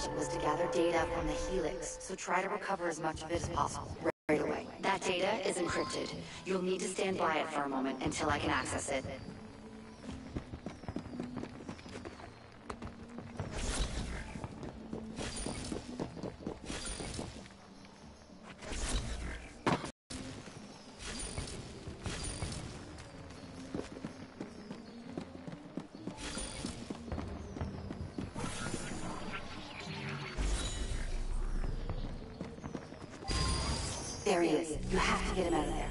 legend was to gather data from the Helix, so try to recover as much of it as possible, right away. That data is encrypted. You'll need to stand by it for a moment until I can access it. There he is. You have to get him out of there.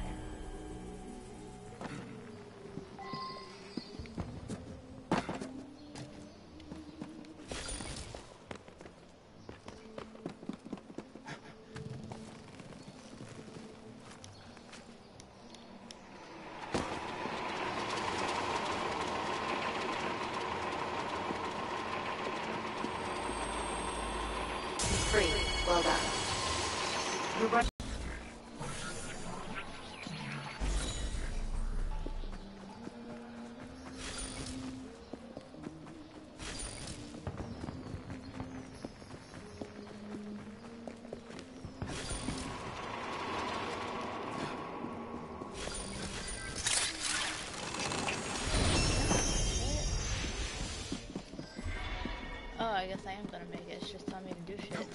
He's free. Well done. You're right. I guess I am gonna make it, it's just telling me to do shit.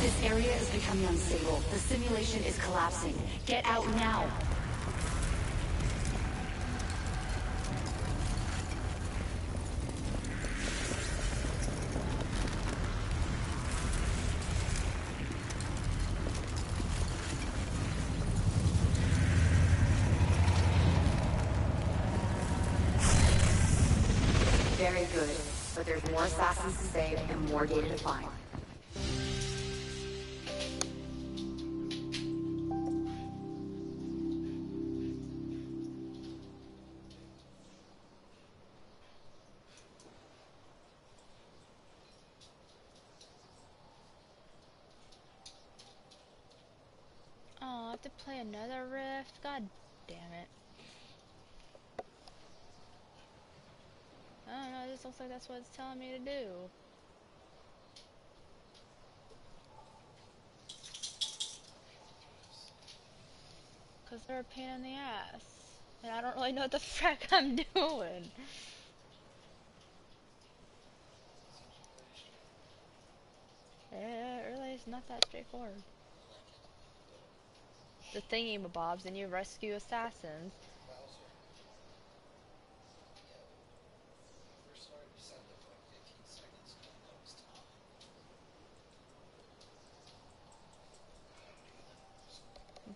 This area is becoming unstable. The simulation is collapsing. Get out now! Very good, but there's more assassins to save and more data to find. Oh, I have to play another rift? God damn it. I don't know, it just looks like that's what it's telling me to do. Cause they're a pain in the ass. And I don't really know what the frick I'm doing. Yeah, it really is not that straightforward. The thingy-ma-bobs and you rescue assassins.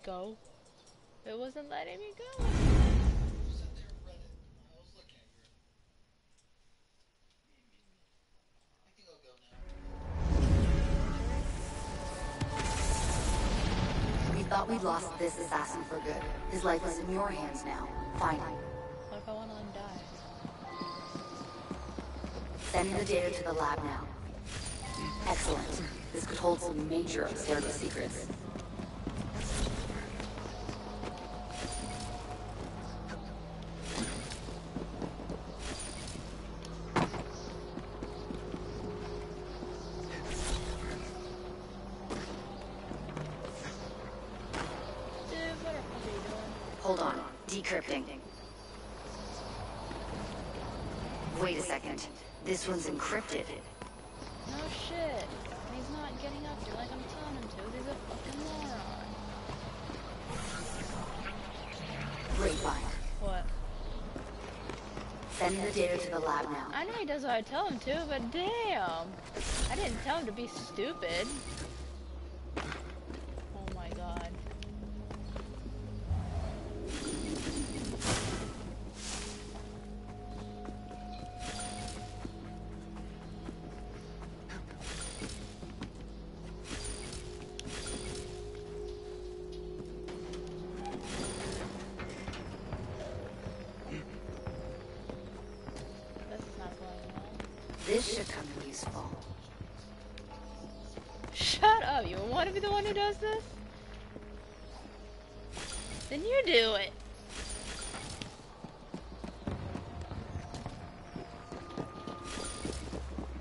Go. It wasn't letting me go. We thought we'd lost this assassin for good. His life is in your hands now. Find him. What if I want to let him die? Sending the data to the lab now. Excellent. This could hold some major obscure secrets. Hold on. Decrypting. Wait a second. This one's encrypted. No shit. He's not getting up there like I'm telling him to. He's a fucking moron. Great find. What? Send the data to the lab now. I know he does what I tell him to, but damn. I didn't tell him to be stupid. This should come in useful. you want to be the one who does this? Then you do it.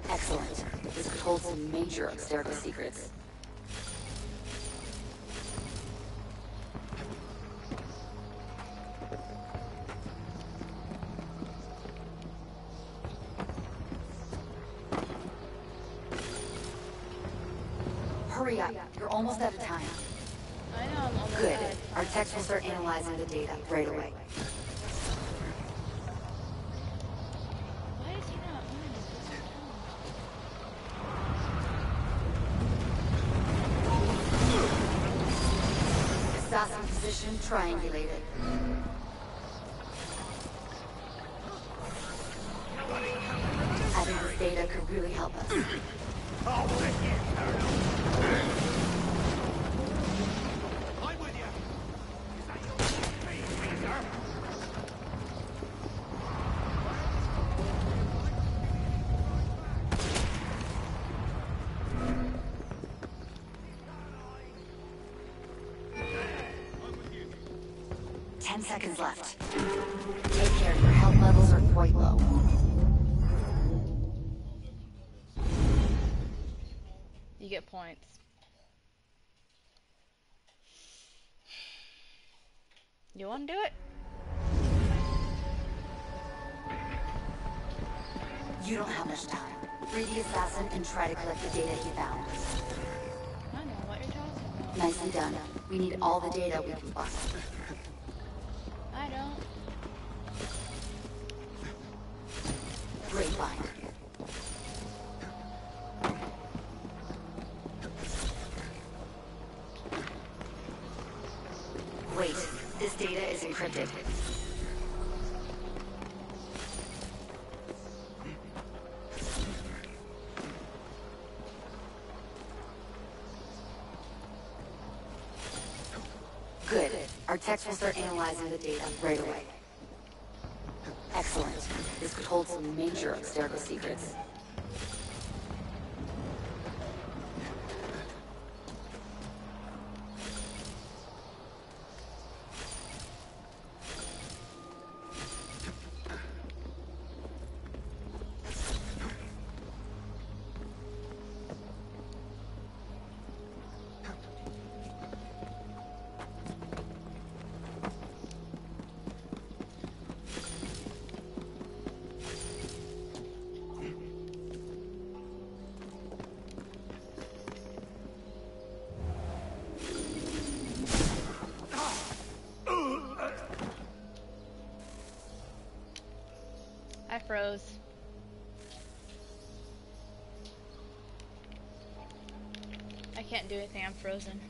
Excellent. This could hold some major upstairs secrets. Hurry up. You're almost out of time. I know, I'm almost good. Our techs will start analyzing the data right away. Assassin position triangulated. I think this data could really help us. Seconds left. Take care, your health levels are quite low. You get points. You want to do it? You don't have much time. Free the assassin and try to collect the data he found. I know what you're talking about. Nicely done. We need all the data we can bust. I don't. Great find. Wait, this data is encrypted. Good. Our techs will start analyzing the data right away. Excellent. This could hold some major hysterical secrets. Froze. I can't do anything, I'm frozen.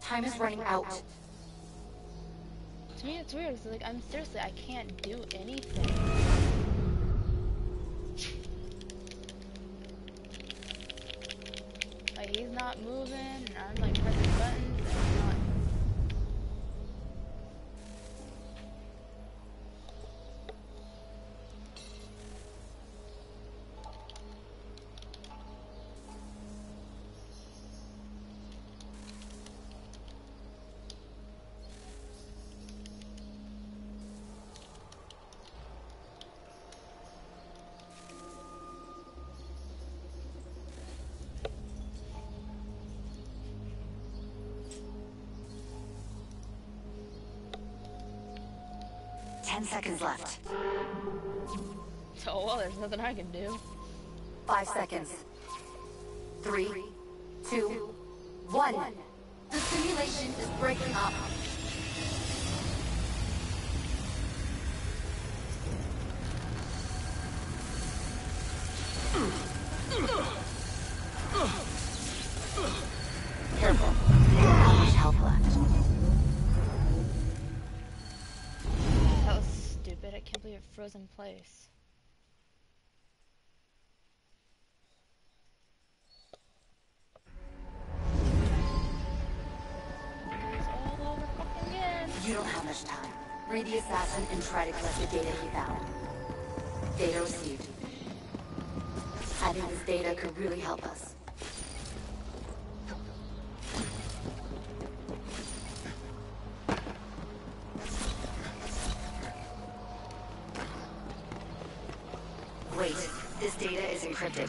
Time is running out. To me, it's weird. It's like I'm seriously, I can't do anything. Like he's not moving, and I'm like pressing buttons, and I'm not. Ten seconds left. Oh, well, there's nothing I can do. 5 seconds. 3, 2, 1. The simulation is breaking up. Careful. How much health left? probably a frozen place. You don't have much time. Read the assassin and try to collect the data he found. Data received. I think this data could really help us. Wait, this data is encrypted.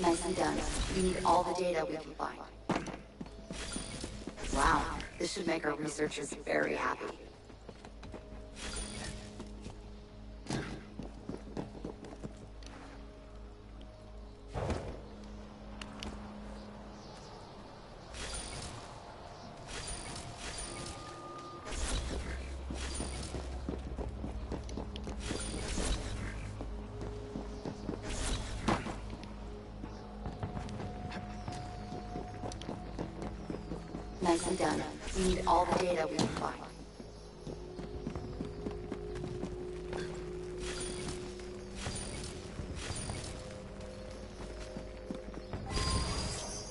Nicely done. We need all the data we can find. Wow, this should make our researchers very happy. Nicely done. We need all the data we can find.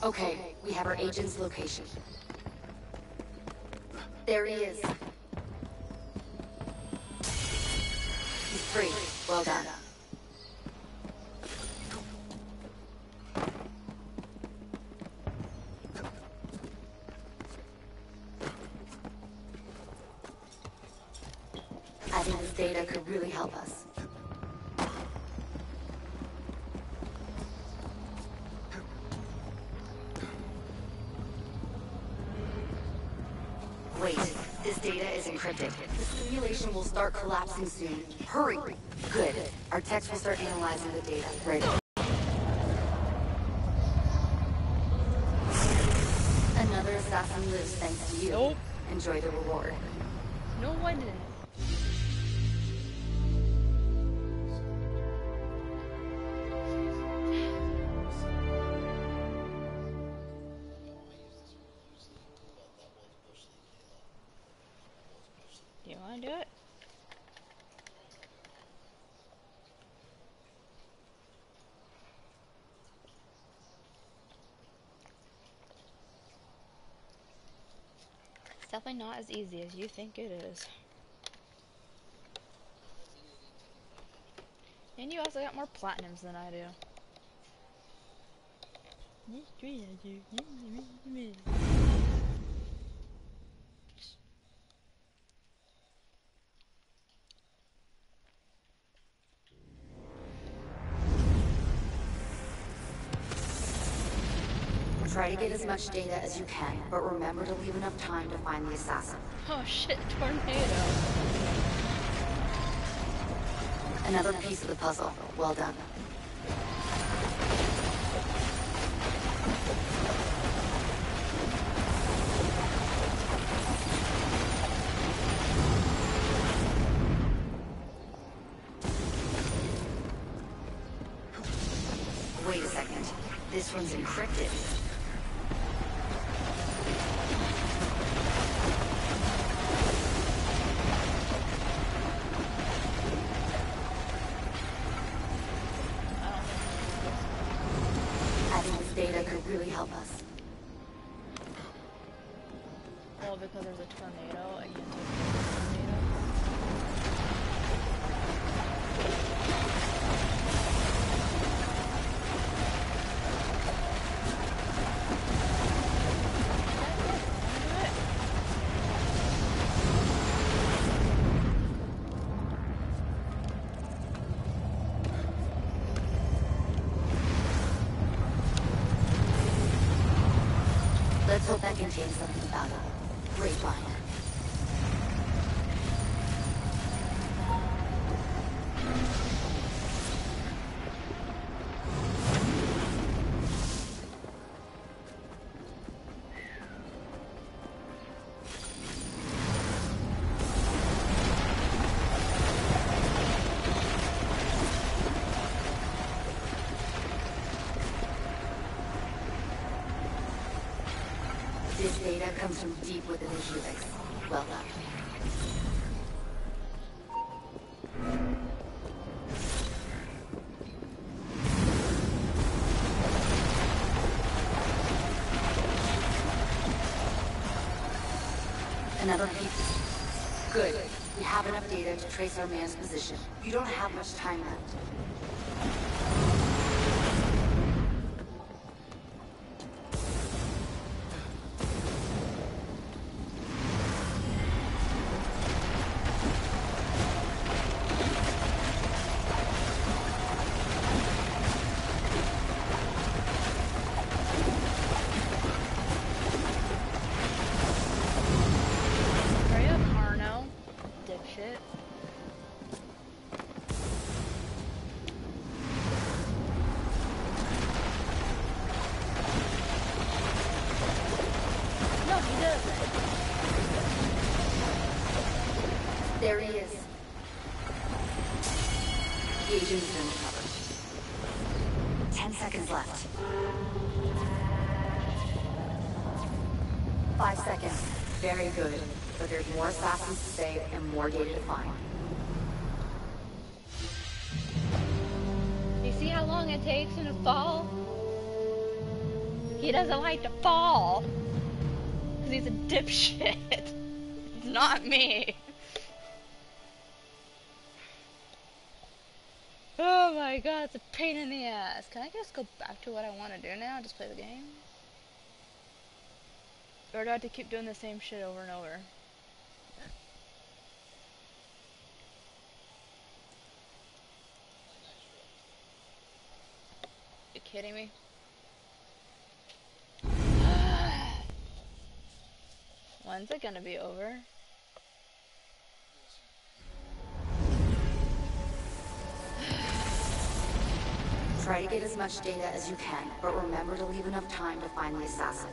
Okay, we have our agent's location. There he is. He's free. Well done. I think this data could really help us. Wait, this data is encrypted. The simulation will start collapsing soon. Hurry! Good. Our techs will start analyzing the data. Right. Another assassin lives thanks to you. Nope. Enjoy the reward. No, I didn't. Do it. It's definitely not as easy as you think it is. And you also got more platinums than I do. Try to get as much data as you can, but remember to leave enough time to find the assassin. Oh shit, tornado. Another piece of the puzzle. Well done. Wait a second. This one's encrypted. Data could really help us. Well, because there's a tornado, I can't take Let's hope that contains something valuable. Great find. This data comes from deep within the helix. Well done. Another piece. Good. We have enough data to trace our man's position. You don't have much time left. There he is. The agent is undercover. 10 seconds left. 5 seconds. Very good. But there's more assassins to save and more data to find. You see how long it takes him to fall? He doesn't like to fall. Because he's a dipshit. It's not me. Oh my god, it's a pain in the ass. Can I just go back to what I want to do now? Just play the game? Or do I have to keep doing the same shit over and over? You kidding me? When's it gonna be over? Try to get as much data as you can, but remember to leave enough time to find the assassin.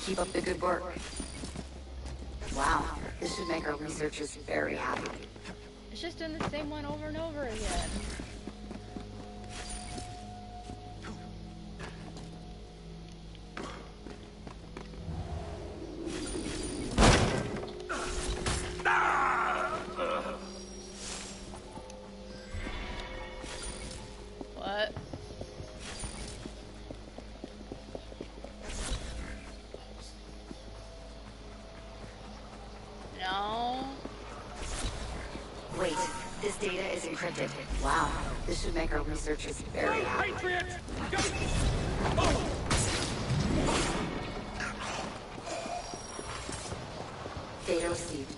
Keep up the good work. Wow, this should make our researchers very happy. It's just doing the same one over and over again. Wow, this should make our researchers very happy. Data received.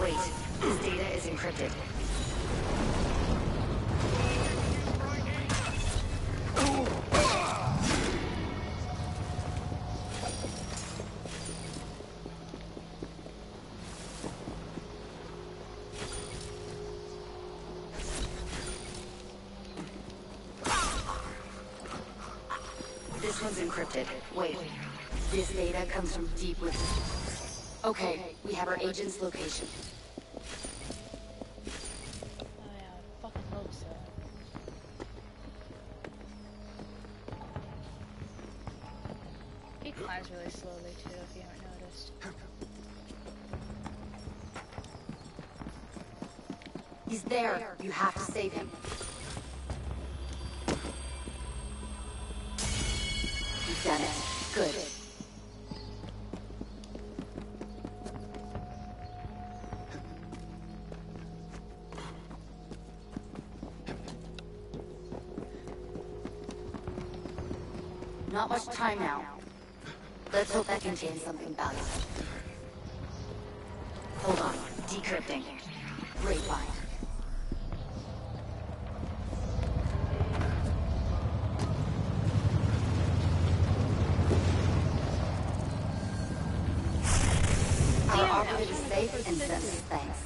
Wait, this data is encrypted. This one's encrypted. Wait. This data comes from deep within. Okay, we have our agent's location. Oh yeah, I fucking hope so. He climbs really slowly too, if you haven't noticed. He's there. You have to save him. Done it. Good. Not much time now. Let's hope that contains something valuable. Hold on. Decrypting. Great find. And send me thanks.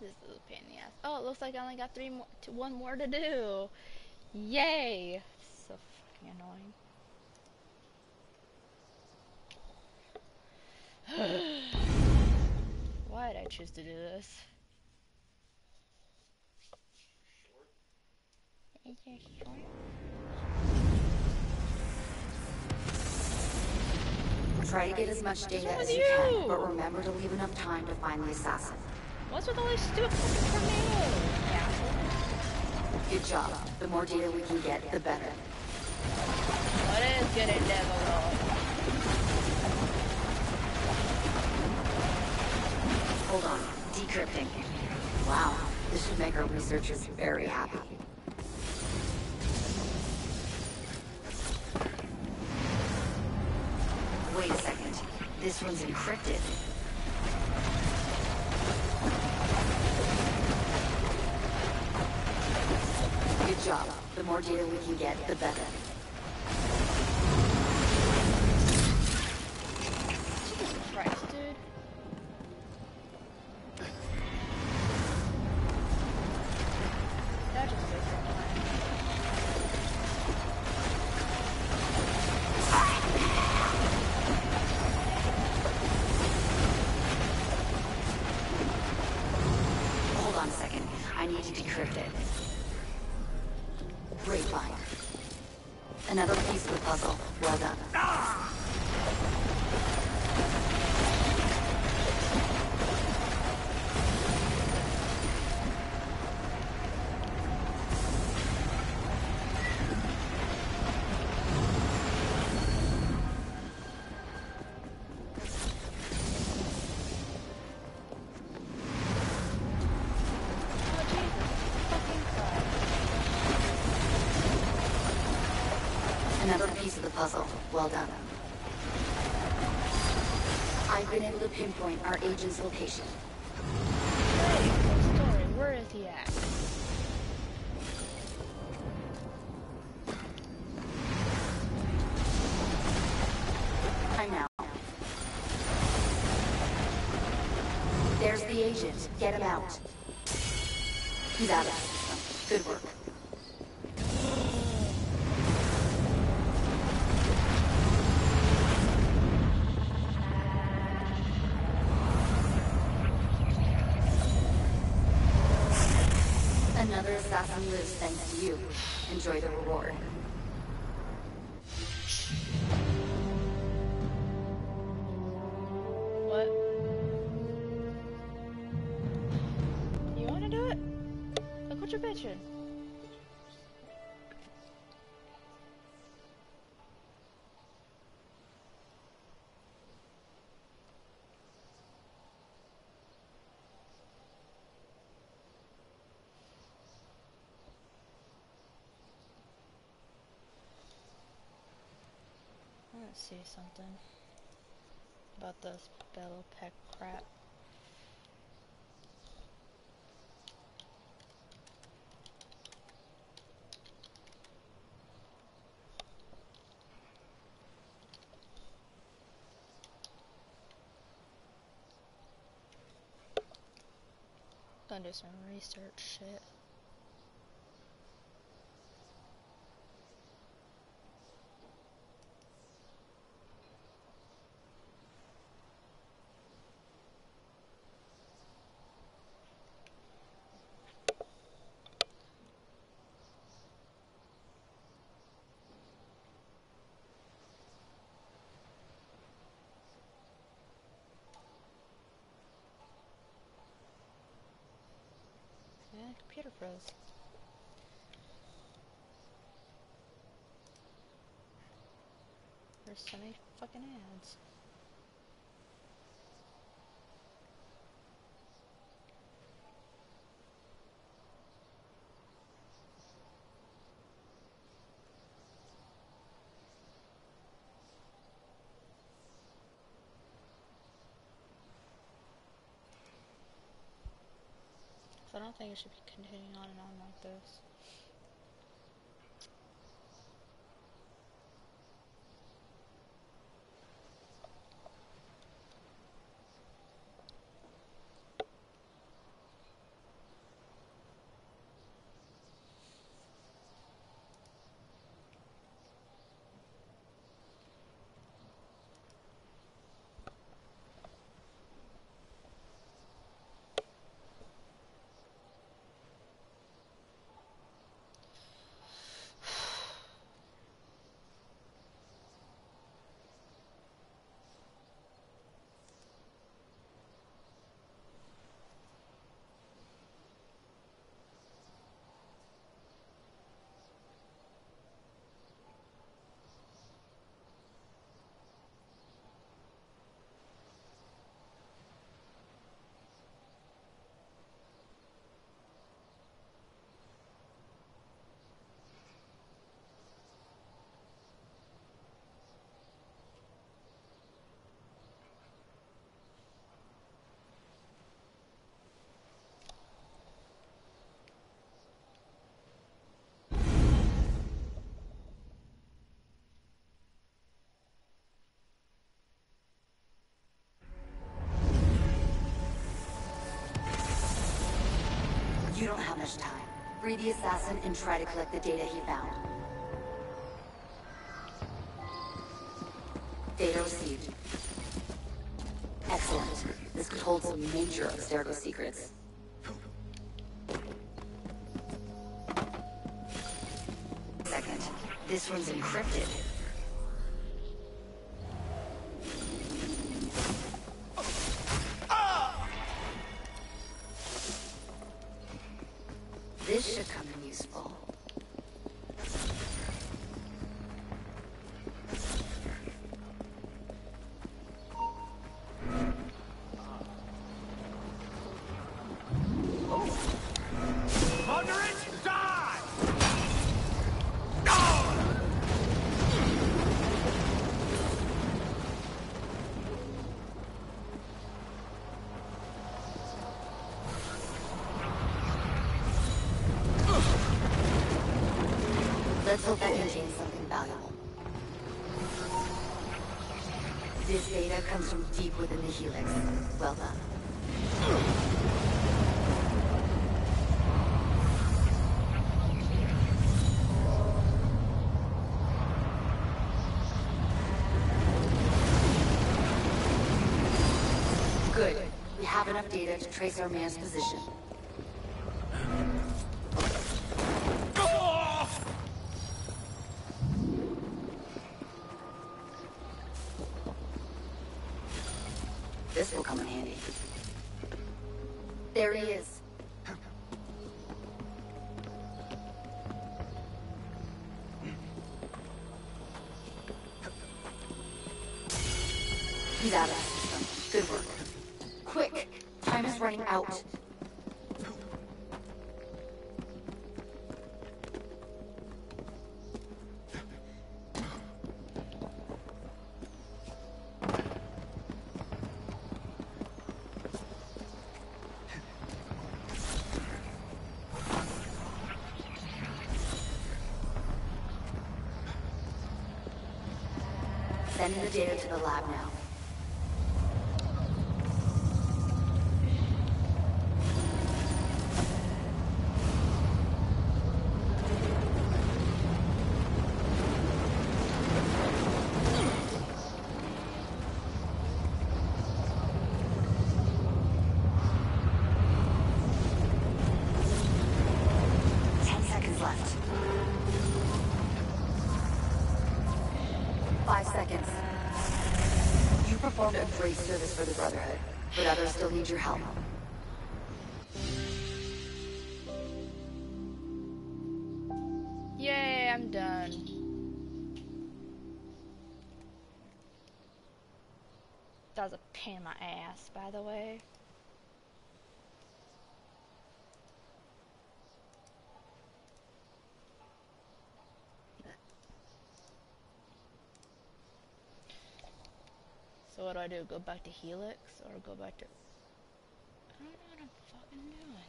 This is a pain in the ass. Oh, it looks like I only got one more to do. Yay! So fucking annoying. Why did I choose to do this? Is there short? Try to get as much data as you can, but remember to leave enough time to find the assassin. What's with all these stupid fucking tornadoes? Yeah. Good job. The more data we can get, the better. What is good and difficult? Hold on. Decrypting. Wow. This should make our researchers very happy. Wait a second. This one's encrypted. Good job. The more data we can get, the better. Jesus Christ, dude. That just goes wrong. I need to decrypt it. Great find. Another piece of the puzzle. Well done. Ah! Another piece of the puzzle. Well done. I've been able to pinpoint our agent's location. Hey, story. Where is he at? I'm out. There's the agent. Get him out. He's out of it. Good work. Another assassin lives thanks to you. Enjoy the reward. What? You wanna do it? Look what you're bitching. Let's see something about this Belle Epoque crap. Gonna do some research shit. Computer froze. There's so many fucking ads. I don't think it should be continuing on and on like this. You don't have much time. Free the assassin and try to collect the data he found. Data received. Excellent. This could hold some major Abstergo secrets. Second, this one's encrypted. This should come in useful. Let's hope that contains something valuable. This data comes from deep within the Helix. Well done. Good. We have enough data to trace our man's position. This will come in handy. There he is. He's out of the system. Good work. Quick! Time is running out. Send the data to the lab now. Seconds. You performed a great service for the Brotherhood, but others still need your help. Yay, I'm done. That was a pain in my ass, by the way. So what do? Go back to Helix or go back to... I don't know what I'm fucking doing.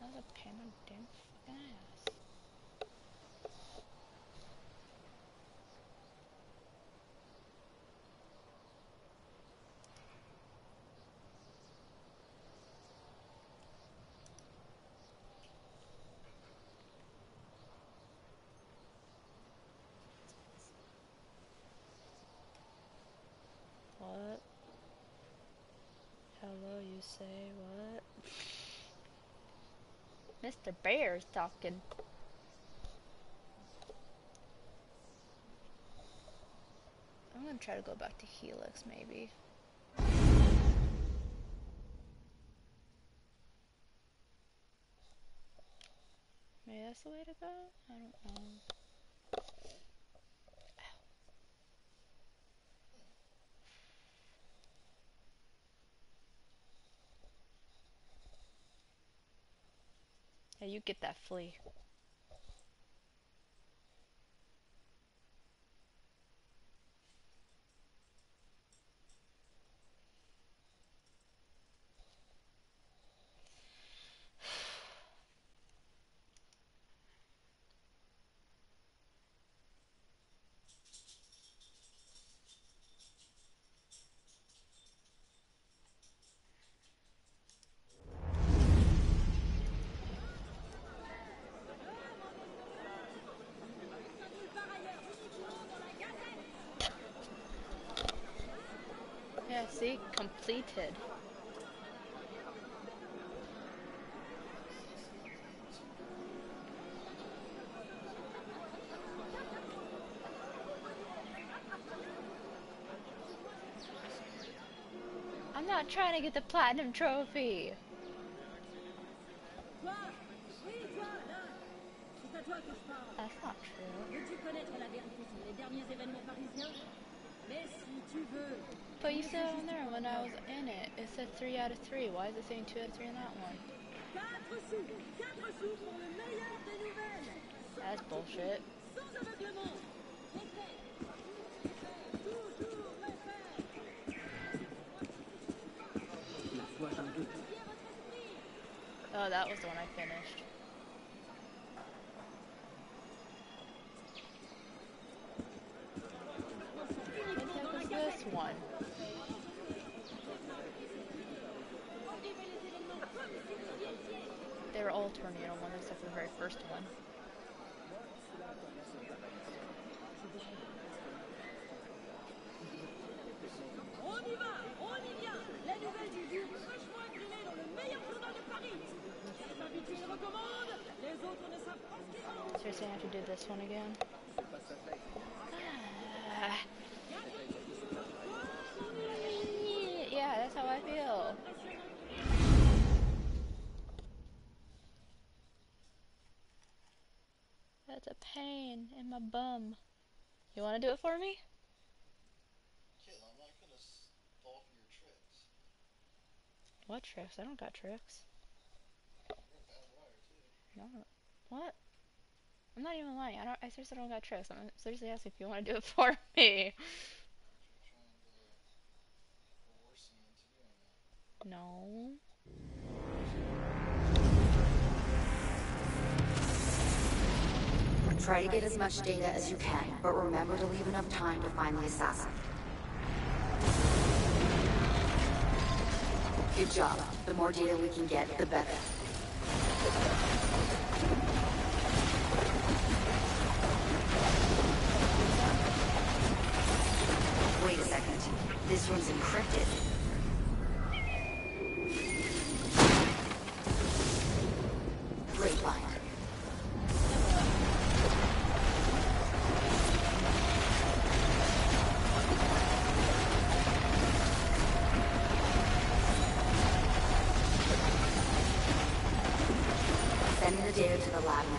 That was a pain in my damn fucking ass. Say what? Mr. Bear's talking. I'm gonna try to go back to Helix, maybe. Maybe that's the way to go? I don't know. Yeah, you get that flea. See, completed. I'm not trying to get the platinum trophy. That's not true. But you said on there when I was in it, it said 3 out of 3. Why is it saying 2 out of 3 in that one? That's bullshit. Oh, that was the one I finished. One. They were all tornado ones except for the very first one. Seriously, I have to do this one again? Yeah, that's how I feel. That's a pain in my bum. You want to do it for me? Kid, I'm not going to stall your tricks. What tricks? I don't got tricks. You're a bad liar, too. No. What? I'm not even lying. I seriously don't got tricks. I'm seriously asking if you want to do it for me. No. Try to get as much data as you can, but remember to leave enough time to find the assassin. Good job. The more data we can get, the better. Wait a second. This one's encrypted. Send the data to the lab now.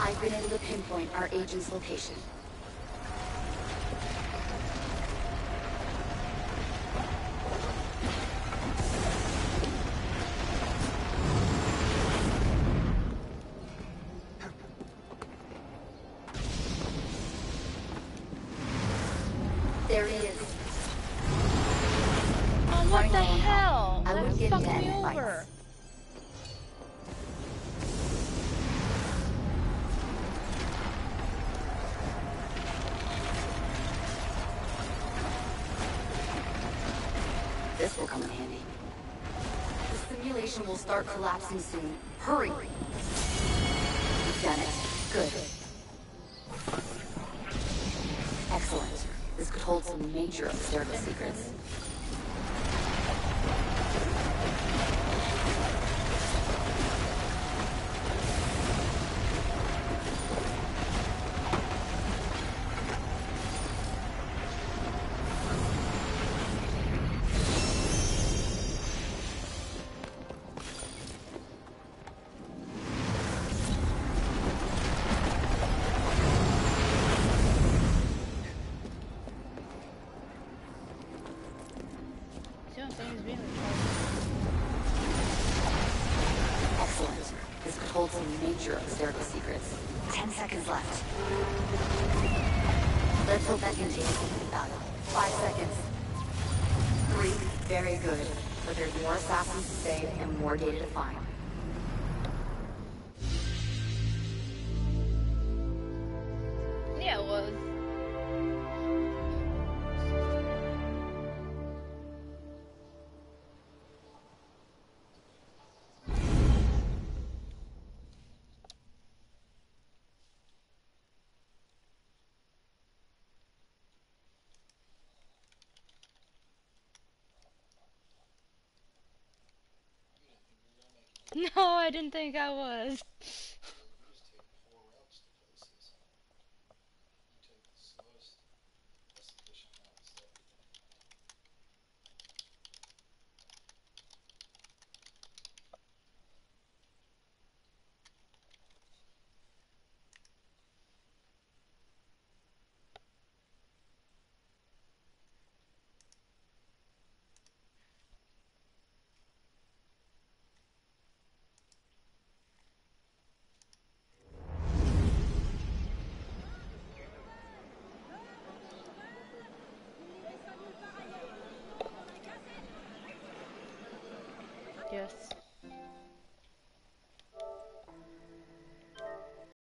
I've been able to pinpoint our agent's location. Will start collapsing soon. Hurry! We've done it. Good. Excellent. This could hold some major observable secrets. Something's being recorded. Excellent. This could hold some major hysterical secrets. 10 seconds left. Let's hope that continues to be battle. 5 seconds. 3. Very good. But there's more assassins to save and more data to find. Yeah, it was. No, I didn't think I was. Yes.